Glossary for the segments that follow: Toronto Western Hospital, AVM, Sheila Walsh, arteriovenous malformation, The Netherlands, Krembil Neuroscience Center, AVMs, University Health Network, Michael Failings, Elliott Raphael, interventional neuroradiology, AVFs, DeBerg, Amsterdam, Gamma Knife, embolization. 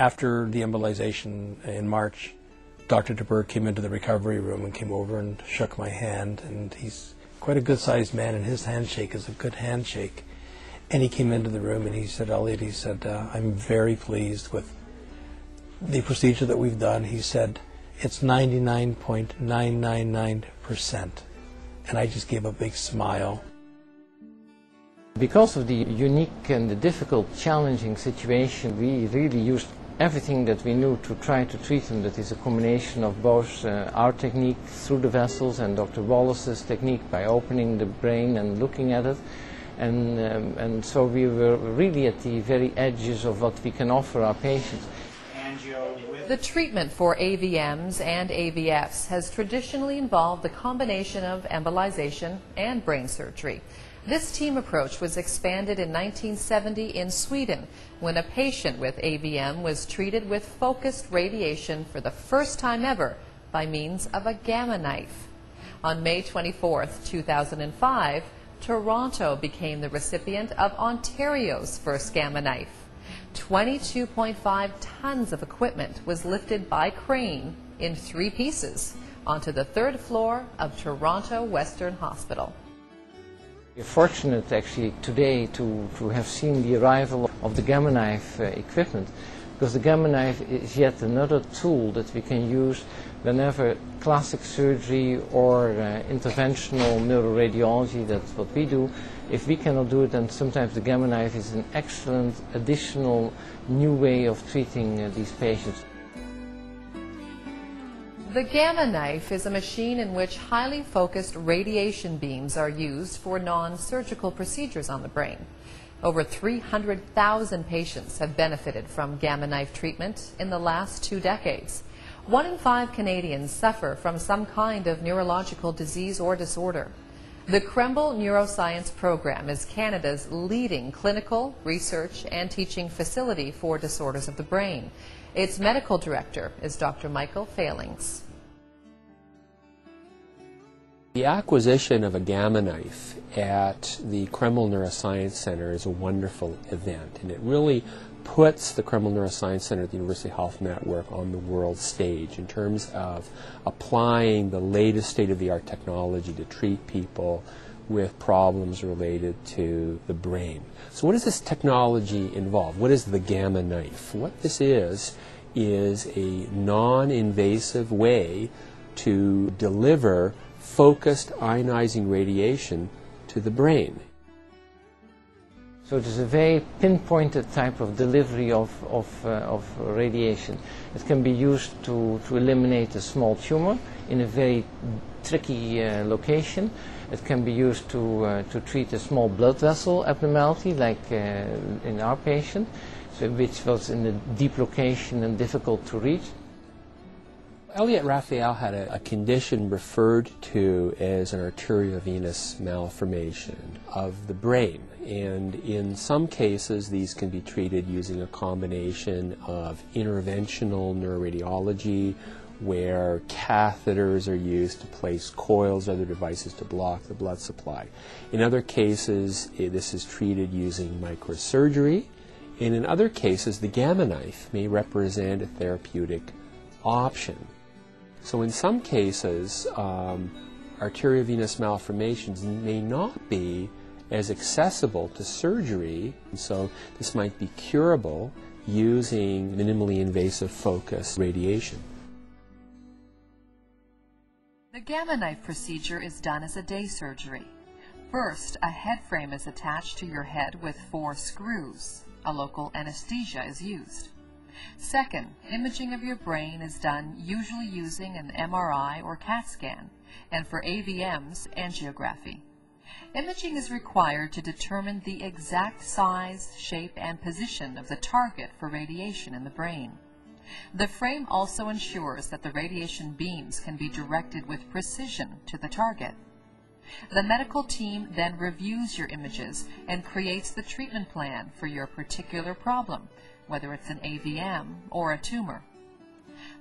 after the embolization in March, Dr. DeBerg came into the recovery room and came over and shook my hand, and he's quite a good-sized man, and his handshake is a good handshake. And he came into the room and he said, Elliott, he said, I'm very pleased with the procedure that we've done. He said, it's 99.999%. And I just gave a big smile. Because of the unique and the difficult, challenging situation, we really used everything that we knew to try to treat him. That is a combination of both our technique through the vessels and Dr. Wallace's technique by opening the brain and looking at it. And so we were really at the very edges of what we can offer our patients. The treatment for AVMs and AVFs has traditionally involved the combination of embolization and brain surgery. This team approach was expanded in 1970 in Sweden, when a patient with AVM was treated with focused radiation for the first time ever by means of a gamma knife. On May 24, 2005, Toronto became the recipient of Ontario's first gamma knife. 22.5 tons of equipment was lifted by crane in 3 pieces onto the 3rd floor of Toronto Western Hospital. We're fortunate actually today to have seen the arrival of the Gamma Knife equipment, because the Gamma Knife is yet another tool that we can use whenever classic surgery or interventional neuroradiology, that's what we do. If we cannot do it, then sometimes the Gamma Knife is an excellent additional new way of treating these patients. The Gamma Knife is a machine in which highly focused radiation beams are used for non-surgical procedures on the brain. Over 300,000 patients have benefited from Gamma Knife treatment in the last 2 decades. 1 in 5 Canadians suffer from some kind of neurological disease or disorder. The Krembil Neuroscience Program is Canada's leading clinical, research and teaching facility for disorders of the brain. Its medical director is Dr. Michael Failings. The acquisition of a Gamma Knife at the Krembil Neuroscience Center is a wonderful event, and it really puts the Krembil Neuroscience Center at the University Health Network on the world stage in terms of applying the latest state-of-the-art technology to treat people with problems related to the brain. So what does this technology involve? What is the Gamma Knife? What this is a non-invasive way to deliver focused ionizing radiation to the brain. So it is a very pinpointed type of delivery of radiation. It can be used to eliminate a small tumor in a very tricky location. It can be used to treat a small blood vessel abnormality, like in our patient, so which was in a deep location and difficult to reach. Elliott Raphael had a condition referred to as an arteriovenous malformation of the brain, and in some cases these can be treated using a combination of interventional neuroradiology, where catheters are used to place coils, other devices to block the blood supply. In other cases this is treated using microsurgery, and in other cases the Gamma Knife may represent a therapeutic option. So in some cases, arteriovenous malformations may not be as accessible to surgery, and so this might be curable using minimally invasive focused radiation. The Gamma Knife procedure is done as a day surgery. First, a head frame is attached to your head with 4 screws. A local anesthesia is used. Second, imaging of your brain is done usually using an MRI or CAT scan, and for AVMs, angiography. Imaging is required to determine the exact size, shape, and position of the target for radiation in the brain. The frame also ensures that the radiation beams can be directed with precision to the target. The medical team then reviews your images and creates the treatment plan for your particular problem, whether it's an AVM or a tumor.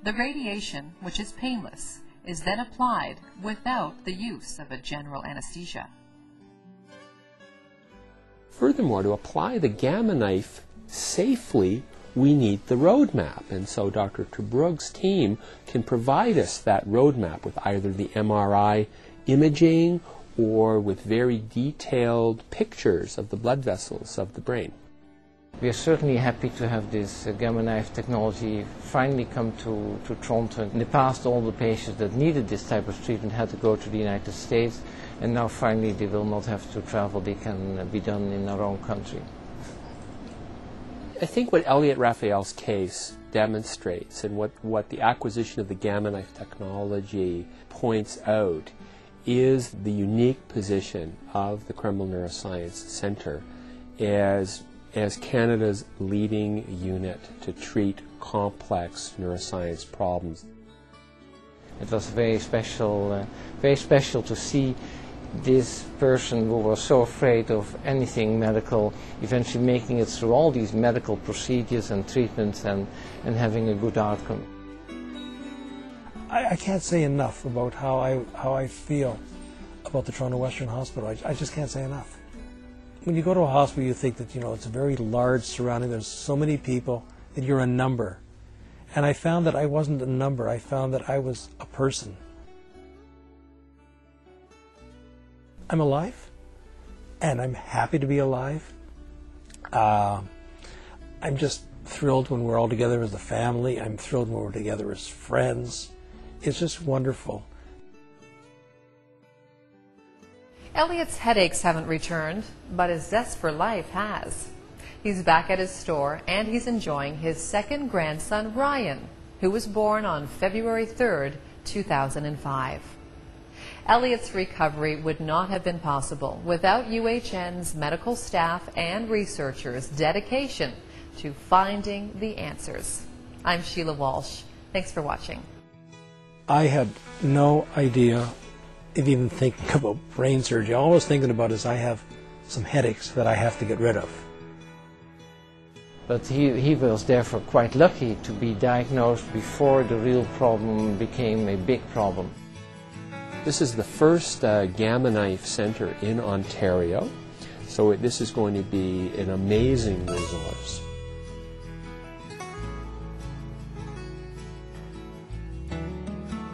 The radiation, which is painless, is then applied without the use of a general anesthesia. Furthermore, to apply the Gamma Knife safely we need the roadmap. And so Dr. Tobrug's team can provide us that roadmap with either the MRI imaging or with very detailed pictures of the blood vessels of the brain. We are certainly happy to have this Gamma Knife technology finally come to Toronto. In the past, all the patients that needed this type of treatment had to go to the United States, and now finally they will not have to travel. They can be done in our own country. I think what Elliott Raphael's case demonstrates, and what the acquisition of the Gamma Knife technology points out, is the unique position of the Krembil Neuroscience Center as Canada's leading unit to treat complex neuroscience problems. It was very special to see this person who was so afraid of anything medical eventually making it through all these medical procedures and treatments and having a good outcome. I can't say enough about how I feel about the Toronto Western Hospital. I just can't say enough. When you go to a hospital, you think that, you know, it's a very large surrounding, there's so many people that you're a number. And I found that I wasn't a number, I found that I was a person. I'm alive, and I'm happy to be alive. I'm just thrilled when we're all together as a family. I'm thrilled when we're together as friends. It's just wonderful. Elliott's headaches haven't returned, but his zest for life has. He's back at his store, and he's enjoying his second grandson, Ryan, who was born on February 3rd, 2005. Elliott's recovery would not have been possible without UHN's medical staff and researchers' dedication to finding the answers. I'm Sheila Walsh. Thanks for watching. I had no idea of even thinking about brain surgery. All I was thinking about is I have some headaches that I have to get rid of. But he was therefore quite lucky to be diagnosed before the real problem became a big problem. This is the first Gamma Knife Center in Ontario, so this is going to be an amazing resource.